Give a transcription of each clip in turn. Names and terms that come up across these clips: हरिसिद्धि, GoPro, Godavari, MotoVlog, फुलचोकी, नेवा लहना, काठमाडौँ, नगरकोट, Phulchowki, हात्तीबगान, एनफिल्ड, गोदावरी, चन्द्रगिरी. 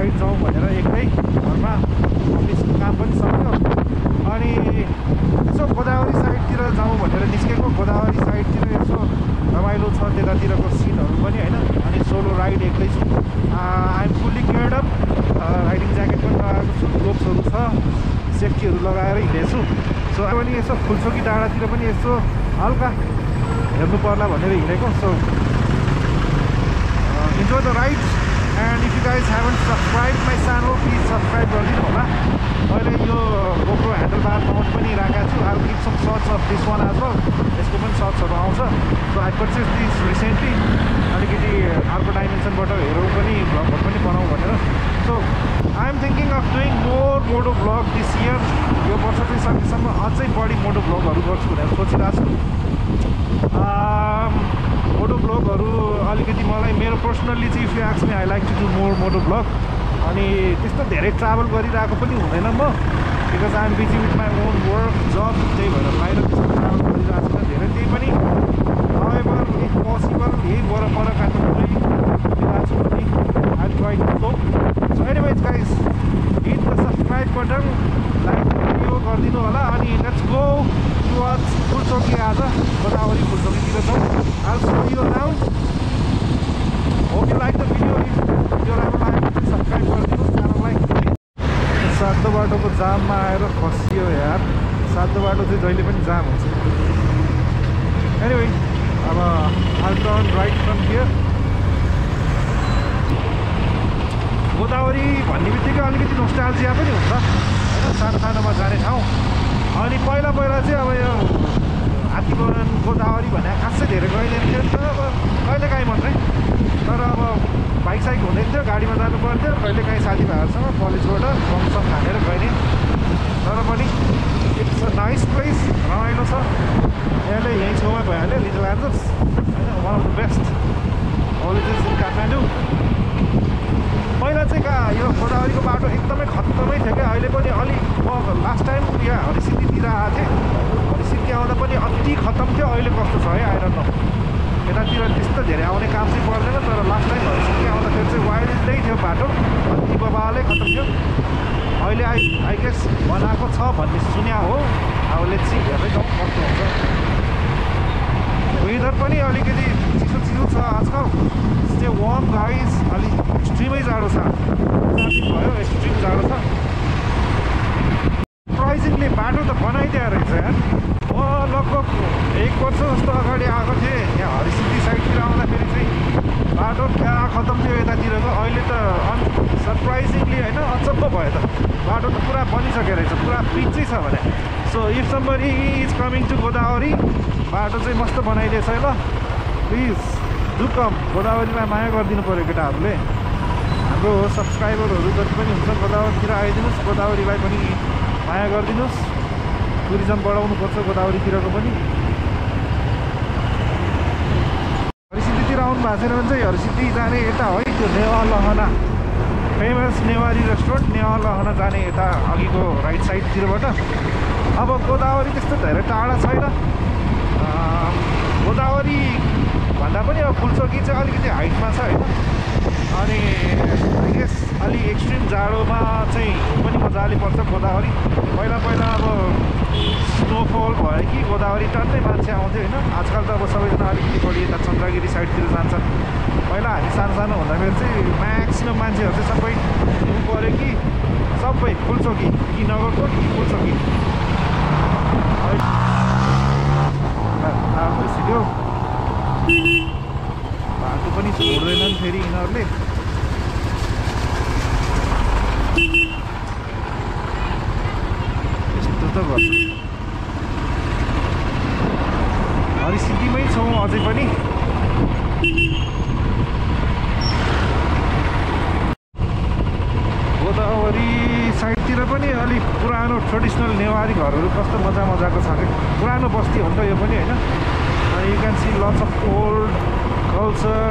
Side जाऊँ भनेर एक्लै घरमा अफिसको काम पनि सक्यो अनि यसो गोदावरी साइडतिर जाऊँ भनेर निस्केको। गोदावरी साइडतिर यसो रमाइलो छ, त्यतातिरको सिनहरू पनि होइन। अनि सोलो राइड एक्लै छु। I am fully geared up, riding jacket पनि लगाएको छु, ग्लोभ्सहरू छ, सेफ्टीहरू लगाएर हिँडेछु। सो अनि यसो फुलचोकी डाँडातिर पनि यसो हल्का हेर्नु पर्ला भनेर हिँडेको। So enjoy the ride, and if you guys haven't subscribed my channel, please subscribe गरिदिनु होला। मैले यो GoPro ह्यान्डलबार माउन्ट पनि राखेको छु। I'll give some shots of this one as well, यसको पनि शर्ट्सहरू आउँछ। So I purchased this recently, अलिकति अर्को डाइमेन्सनबाट हेरौँ पनि, भ्लगहरू पनि बनाऊँ भनेर। So I'm thinking of doing more moto vlog this year, यो वर्ष चाहिँ सकेसम्म अझै बढी मोटो भ्लगहरू गर्छु भनेर सोचिरहेको छु। मोटो ब्लगहरू अलिकति मलाई मेरो पर्सनल्ली चाहिँ if you ask me I like to do more moto blog. अनि त्यस्तो धेरै ट्राभल गरिरहेको पनि हुँदैन म, because I am busy with my own work job, त्यही भएर बाहिर त्यस्तो ट्राभल गरिरहेको छैन धेरै। त्यही पनि हाउएभर इफ पोसिबल यही वरपर काठमाडौँ गरिरहेको छु पनि I am trying to go. So anyways guys, hit the subscribe button, like video गरिदिनु होला। अनि लेट्स गो टुवर्ड्स फुलचोकी। आज गोदावरी फुलचोकीतिर जाउँ। I'll show you around. Hope you like the video. If you like, subscribe for this channel. Like. सातो बाटो को जाम में आएर फसियो यार। सातो बाटो से जहिले पनि जाम हुन्छ। Anyway, अब I'll turn right from here. गोदावरी भन्ने बित्तिकै अलिकति नोस्टाल्जिया पनि हुन्छ हैन, सानोमा जाने ठाउँ। अनि पहिला पहिला चाहिँ अब यो हात्तीबगान गोदावरी भने खासै धेरै गइदिएको थियो नि त, अब कहिलेकाहीँ मात्रै। तर अब बाइक साइक हुँदैन थियो, गाडीमा जानु पर्थ्यो। कहिलेकाहीँ साथीभाइहरूसँग कलेजबाट फङसन हालेर गइने। तर पनि इट्स अ नाइस प्लेस, रमाइलो छ। यहाँले यहीँ छेउमा भइहाल्यो लिटल एन्जल्स होइन, one of the best colleges in काठमाडौँ। पहिला चाहिँ यो गोदावरीको बाटो एकदमै खत्तमै थियो क्या, अहिले पनि अलिक लास्ट टाइम यहाँ हरिसिद्धीतिर आएको थिएँ। हरिसिद्धि आउँदा पनि अति खत्तम थियो, अहिले कस्तो छ है आएर न यतातिर त्यस्तो धेरै आउने काम चाहिँ पर्दैन। तर लास्ट टाइम हरिसिद्धि आउँदाखेरि चाहिँ वाइल्डै थियो बाटो, अति बबालै खत्तम थियो। अहिले आई गेस बनाएको छ भन्ने सुन्या हो, अब लेट्स सी हेर्दै जाउँ कस्तो हुन्छ। वेदर पनि अलिकति चिसो चिसो छ आजकल। स्टे वार्म गाइज, अलिक एक्सट्रिमै जाडो छ, भयो एक्सट्रिम जाडो छ। प्राइजिङले बाटो त बनाइदिया रहेछ यार। म लगभग 1 वर्ष जस्तो अगाडि आएको थिएँ यहाँ हरिसिद्धि साइडतिर, आउँदाखेरि चाहिँ बाटो क्या खत्तम थियो यतातिरको। अहिले त सरप्राइजिङली होइन, अचम्म भयो त, बाटो त पुरा बनिसकेको रहेछ, पुरा पिचै छ भने। So if somebody is coming to गोदावरी, बाटो चाहिँ मस्त बनाइदिएछ है। ल प्लिज डु कम, गोदावरीलाई माया गरिदिनु पऱ्यो केटाहरूले। हाम्रो सब्सक्राइबरहरू जति पनि हुन्छ गोदावरीतिर आइदिनुहोस्, गोदावरीलाई पनि माया गरिदिनुहोस्। टुरिज्म बढाउनुपर्छ गोदावरीतिरको पनि। हरिसिद्धीतिर आउनु भएको छैन भने चाहिँ हरिसिद्धि जाने यता है त्यो नेवा लहना, फेमस नेवारी रेस्टुरेन्ट नेवा लहना जाने यता अघिको राइट साइडतिरबाट। अब गोदावरी त्यस्तो धेरै टाढा छैन। गोदावरी भन्दा पनि अब फुलचोकी चाहिँ अलिकति हाइटमा छ होइन। अनि आई गेस अलि एक्सट्रिम जाडोमा चाहिँ पनि मजाले पर्छ गोदावरी। पहिला पहिला अब स्नोफल भयो कि गोदावरी टन्नै मान्छे आउँथ्यो होइन। आजकल त अब सबैजना अलिकति बढी यता चन्द्रगिरी साइडतिर जान्छन्। पहिला हामी सानो हुँदाखेरि चाहिँ म्याक्सिमम् मान्छेहरू चाहिँ सबै हिँड्नु पऱ्यो कि सबै फुलचोकी कि नगरकोट कि फुलचोकी सिक्यो। बाटो पनि छोड्दैनन् फेरि यिनीहरूले। यस्तो त गर्छ। हरिसिद्धीमै छौँ अझै पनि। गोदावरी साइडतिर पनि अलिक पुरानो ट्रेडिसनल नेवारी घरहरू कस्तो मजा मजाको छ कि, पुरानो बस्ती हो नि त यो पनि होइन। You can see lots of old culture,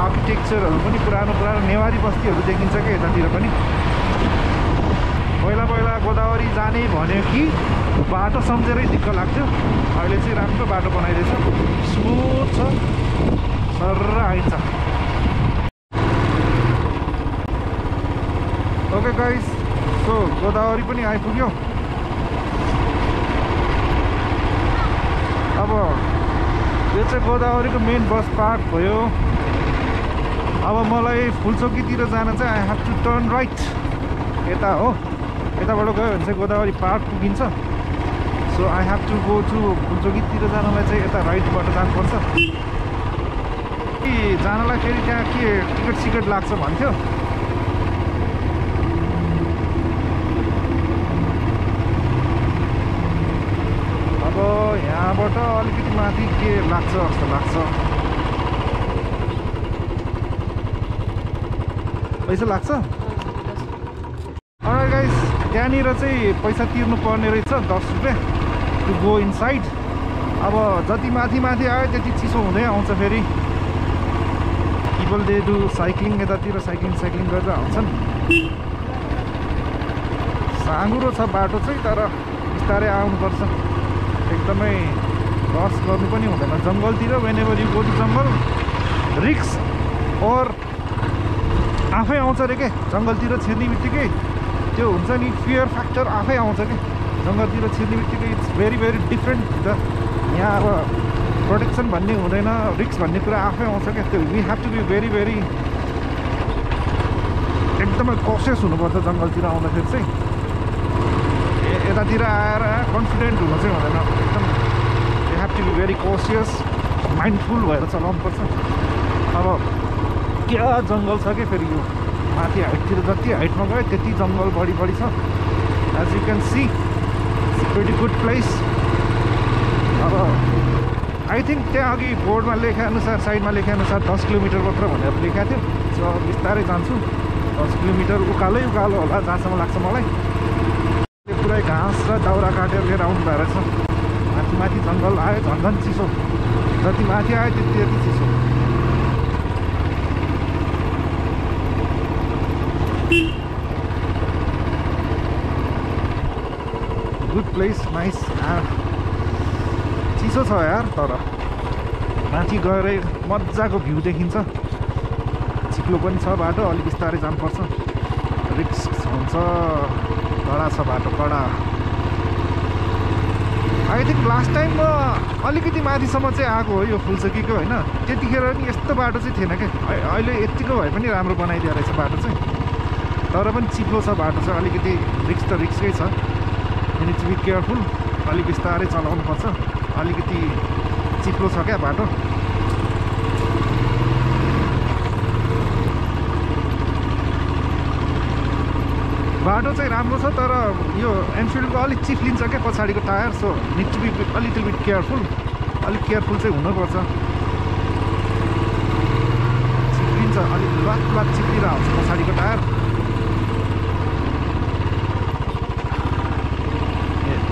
आर्किटेक्चरहरू पनि पुरानो पुरानो नेवारी बस्तीहरू देखिन्छ क्या यतातिर पनि। पहिला पहिला गोदावरी जाने भन्यो कि बाटो सम्झेरै दिक्क लाग्थ्यो, अहिले चाहिँ राम्रो बाटो बनाइदिएछ, स्मुथ छ, सर्र आइन्छ। guys. So Godavari pani aipugyo. Aba yo chai Godavari ko main bus park bhayo. Aba malai Phulchowki tira jana chai I have to turn right. Eta ho, eta bata gayo bhane chai Godavari park pugincha. So I have to go to Phulchowki tira jana lai chai eta right bata janu parcha. जानलाई फेरि त्यहाँ के ticket सिकट लाग्छ भन्थ्यो अब यहाँबाट अलिकति माथि के लाग्छ जस्तो लाग्छ पैसा लाग्छ अलराइट गाइस त्यहाँनिर चाहिँ पैसा तिर्नु पर्ने रहेछ 10 रुपैयाँ टु गो इनसाइड अब जति माथि माथि आयो त्यति चिसो हुँदै आउँछ फेरि People they do cycling, cycling गर्छ आउँछन् साँगुरो छ बाटो चाहिँ तर बिस्तारै आउनु पर्छ एकदमै क्रस गर्नु पनि हुँदैन जंगलतिर whenever you go to jungle risks or आफै आउँछ रे के जंगलतिर छिर्नेबित्तिकै त्यो हुन्छ नि fear factor आफै आउँछ के जंगलतिर छिर्नेबित्तिकै it's very different the यहाँ अब Protection भन्ने हुँदैन रिस्क भन्ने कुरा आफै आउँछ के त्यो we have to be very एकदमै cautious हुनुपर्छ जंगलतिर आउँदाखेरि चाहिँ एतातिर आएर कन्फिडेन्ट हुनु चाहिँ हुँदैन एकदम we have to be very cautious mindful भएर चलाउनु पर्छ अब के जंगल छ के फेरि यो माथि हाइटतिर जति हाइटमा गयो त्यति जंगल बढी छ as you can see it's a pretty good place अब I think त्यहाँ अघि बोर्डमा लेखे अनुसार साइडमा लेखे अनुसार 10 किलोमिटर मात्र भनेर लेखेको थियो सो बिस्तारै जान्छु 10 किलोमिटर उकालै उकालो होला जहाँसम्म लाग्छ मलाई पुरै घाँस र दाउरा काटेर लिएर आउनु भएर छ माथि माथि जंगल आयो झन्झन चिसो जति माथि आयो त्यति चिसो गुड प्लेस नाइस चिसो छ यार तर माथि गएर मज्जाको भ्यू देखिन्छ चिप्लो पनि छ बाटो अलि बिस्तारै जानु पर्छ रिस्क हुन्छ कडा छ बाटो कडा आई थिंक लास्ट टाइम म अलिकति माथिसम्म चाहिँ आएको हो यो फुलचोकीको हैन त्यतिखेर नि यस्तो बाटो चाहिँ थिएन के अहिले यतिको भए पनि राम्रो बनाइदिया रहेछ बाटो चाहिँ तर पनि चिप्लो छ बाटो चाहिँ अलिकति रिस्क त रिस्कै छ you need to be careful अलि बिस्तारै चलाउनु पर्छ अलिकति चिप्लो छ क्या बाटो बाटो चाहिँ राम्रो छ तर यो एनफिल्डको अलिक चिप्लिन्छ क्या पछाडीको tyre so need to be a little bit careful अलिक केयरफुल चाहिँ हुनुपर्छ चिप्लिन्छ अलिक बात चिप्लिरहेको छ पछाडीको टायर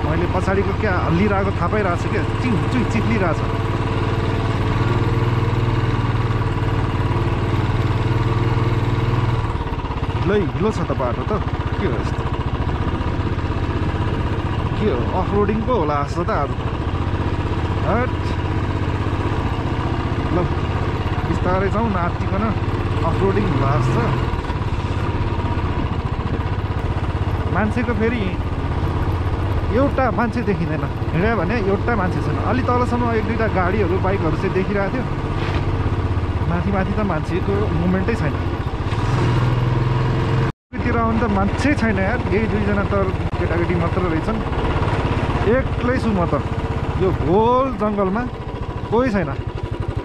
मैले पछाडीको क्या हल्लिरहेको थाहा पाइरहेछ के चिङ चुइ चिप्लिरहेछ लै हिलो छ त बाटो त के हो यस्तो के हो अफ रोडिङ पो होला जस्तो त हट ल बिस्तारै जाउँ न आत्तिकन अफ रोडिङ होला जस्तो मान्छेको फेरि एउटा मान्छे देखिँदैन हिँड्यो भने एउटा मान्छे छैन अलि तलसम्म एक दुईटा गाडीहरू बाइकहरू चाहिँ देखिरहेको थियो माथि माथि त मान्छेको मुभमेन्टै छैन त्यतिर आउनु त मान्छे छैन यार यही दुईजना त केटाकेटी मात्र रहेछन् एक्लै छु म त यो होल जंगलमा कोही छैन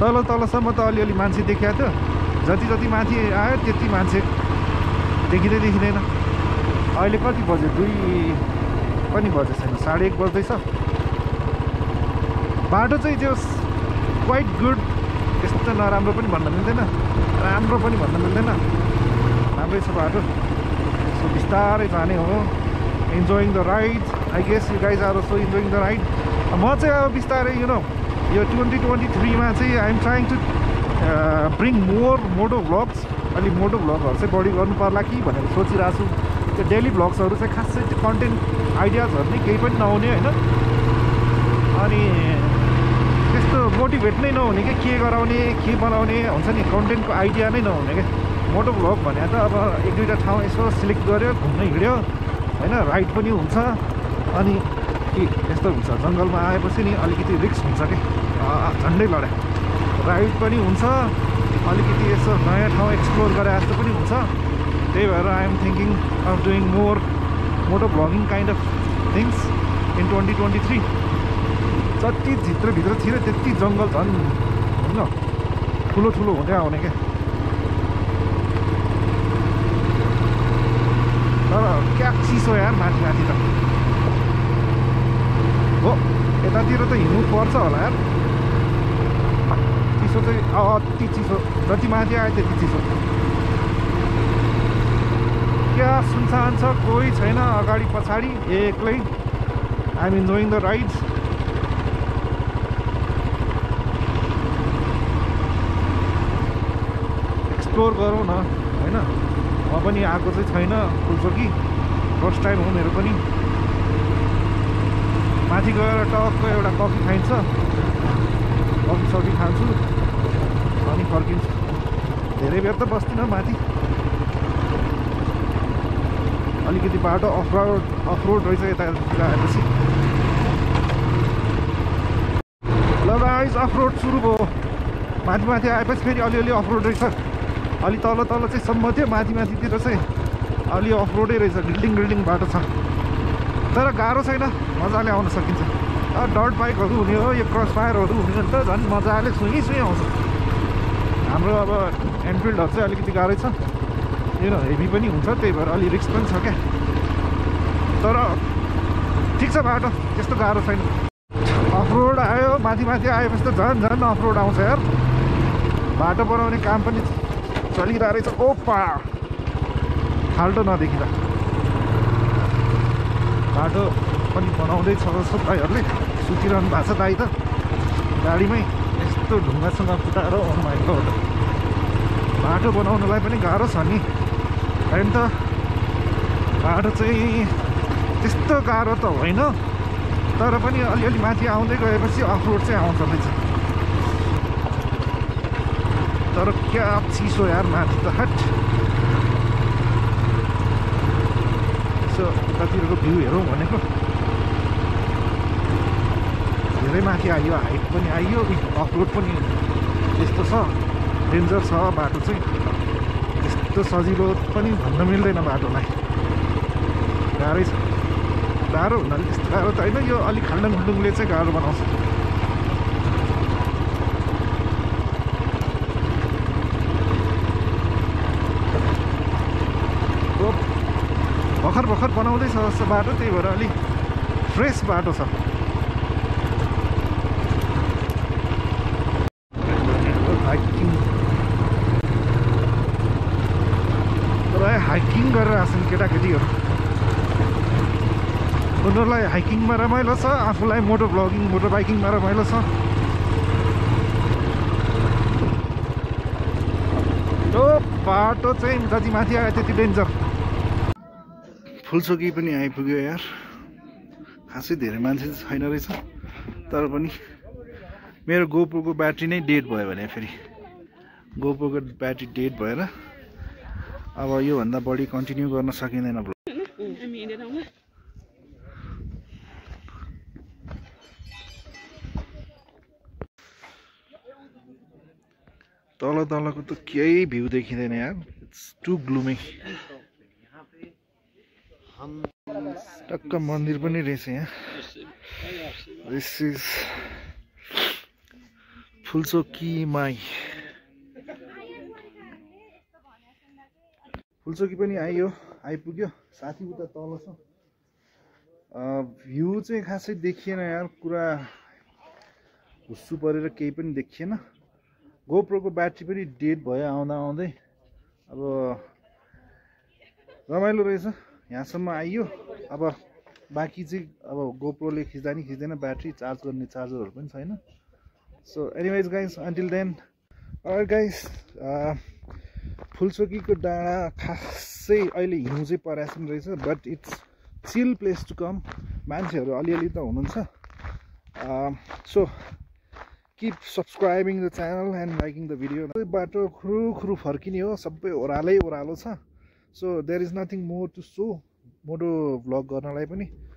तलसम्म त अलिअलि मान्छे देखिएको थियो जति माथि आयो त्यति मान्छे देखिँदैन अहिले कति बज्यो 2 बजे छैन 1:30 बज्दै छ बाटो चाहिँ त्यो क्वाइट गुड त्यस्तो नराम्रो पनि भन्न मिल्दैन राम्रो पनि भन्न मिल्दैन राम्रै छ बाटो सो बिस्तारै जाने हो enjoying the ride I guess you guys are also enjoying the ride म चाहिँ अब बिस्तारै यु नो यो 2023 मा चाहिँ I am trying to bring more moto vlogs अलि मोटो भ्लगहरू चाहिँ बढी गर्नु पर्ला कि भनेर सोचिरहेको छु त्यो डेली भ्लग्सहरू चाहिँ खासै त्यो कन्टेन्ट आइडियाजहरु नै केही पनि नआउने हैन अनि त्यस्तो मोटिभेट नै नहुने के गराउने के बनाउने हुन्छ नि कन्टेन्टको आइडिया नै नहुने के मोटो भ्लग भने त अब एक दुईटा ठाउँ यसो सिलेक्ट गर्यो घुम्न हिँड्यो हैन राइड पनि हुन्छ अनि के यस्तो हुन्छ जंगलमा आएपछि नि अलिकति रिस्क हुन्छ के झन्डै लडाइ राइड पनि हुन्छ अलिकति यसो नयाँ ठाउँ एक्सप्लोर गरे जस्तो पनि हुन्छ त्यही भएर I am thinking of doing more moto vlogging kind of things in 2023 जति भित्र थियो त्यति जंगल झन् हैन ठुलो ठुलो हुँदै आउने के तर क्या चिसो यार माथि माथि त हो यतातिर त हिँड्नु पर्छ होला यार चिसो चाहिँ अति चिसो जति माथि आयो त्यति चिसो क्या सुनसान छ कोही छैन अगाडि पछाडि एक्लै I am enjoying the ride explore गरौँ न हैन म पनि आएको चाहिँ छैन फुलचोकी फर्स्ट टाइम हो मेरो पनि माथि गएर टक्क एउटा कफी खाइन्छ कफी सफी खान्छु अनि फर्किन्छु धेरै बेर त बस्दिनँ माथि अलिकति बाटो अफ रोड रहेछ यतातिर आएपछि लगाइज अफ रोड सुरु भयो माथि आएपछि फेरि अलिअलि अफ रोड रहेछ अलि तल चाहिँ सम्म थियो माथितिर चाहिँ अलि अफ रोडै रहेछ गिल्डिङ बाटो छ तर गाह्रो छैन मजाले आउन सकिन्छ डर्ट बाइकहरू हुने हो यो क्रस फायरहरू हुने हो नि त झन् मजाले सुई आउँछ हाम्रो अब एनफिल्डहरू चाहिँ अलिकति गाह्रै छ यो हेभी पनि हुन्छ त्यही भएर अलि रिस्क पनि छ क्या तर ठिक छ बाटो त्यस्तो गाह्रो छैन अफ रोड आयो माथि आएपछि त झन् अफ रोड आउँछ यार बाटो बनाउने काम पनि चलिरहेको रहेछ ओपा फाल्टो नदेखिँदा बाटो पनि बनाउँदैछ जस्तो दाईहरूले सुतिरहनु भएको छ दाई त गाडीमै यस्तो ढुङ्गासँग फुटाएर आउनुभएको बाटो बनाउनलाई पनि गाह्रो छ नि हैन त बाटो चाहिँ त्यस्तो गाह्रो त होइन तर पनि अलिअलि माथि आउँदै गएपछि अफ रोड चाहिँ आउँछ रहेछ तर क्या चिसो यार माथि त हट सो यतातिरको भ्यू हेरौँ भनेको धेरै माथि आयो हाइट पनि आइयो अफरोड पनि यस्तो छ डेन्जर छ बाटो चाहिँ यस्तो सजिलो पनि भन्न मिल्दैन बाटोलाई गाह्रै छ गाह्रो हुनाले त्यस्तो गाह्रो त होइन यो अलिक खाल्डङखुल्डुङले चाहिँ गाह्रो बनाउँछ भर्खर बनाउँदैछ जस्तो बाटो त्यही भएर अलिक फ्रेस बाटो छ हाइकिङ गरेर आछन् केटाकेटीहरू उनीहरूलाई हाइकिङमा रमाइलो छ आफूलाई मोटो भ्लगिङ मोटो बाइकिङमा रमाइलो छ त्यो बाटो चाहिँ जति माथि आयो त्यति डेन्जर फुलचोकी पनि आइपुग्यो यार खासै धेरै मान्छे छैन रहेछ तर पनि मेरो गोप्रोको ब्याट्री नै डेड भयो भने फेरि गोप्रोको ब्याट्री डेड भएर अब योभन्दा बढी कन्टिन्यू गर्न सकिँदैन भ्लग तलको त केही भ्यू देखिँदैन यार इट्स टु ग्लुमी टक्क मंदिर पनि रहेछ यहाँ this is फुलचोकी my फुलचोकी पनि आइपुग्यो साथी उता तल छ भ्यू चाहिँ खासै देखिएन यार पुरा हुस्सु परेर केही पनि देखिएन गोप्रोको ब्याट्री पनि डेड भयो आउँदा आउँदै अब रमाइलो रहेछ यहाँसम्म आइयो अब बाकी चाहिँ अब गोप्रोले खिच्दा नि खिच्दैन ब्याट्री चार्ज गर्ने चार्जरहरू पनि छैन so anyways guys until then or guys फुलचोकीको डाँडा खासै अहिले हिउँ चाहिँ परेको छैन रहेछ but it's chill place to come मान्छेहरू अलिअलि त हुनुहुन्छ सो keep subscribing the channel and liking the video. So there is nothing more to show. MotoVlog.